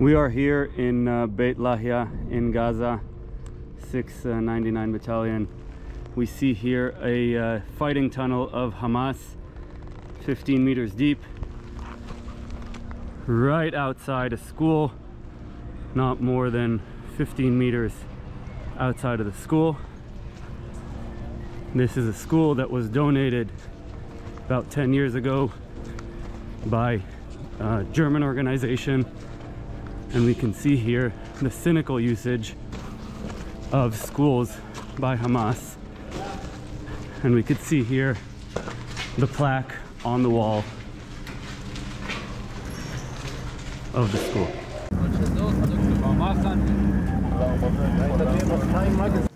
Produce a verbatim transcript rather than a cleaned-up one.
We are here in uh, Beit Lahia in Gaza, six ninety-nine Battalion. We see here a uh, fighting tunnel of Hamas, fifteen meters deep, right outside a school, not more than fifteen meters outside of the school. This is a school that was donated about ten years ago by a German organization. And we can see here the cynical usage of schools by Hamas. And we could see here the plaque on the wall of the school.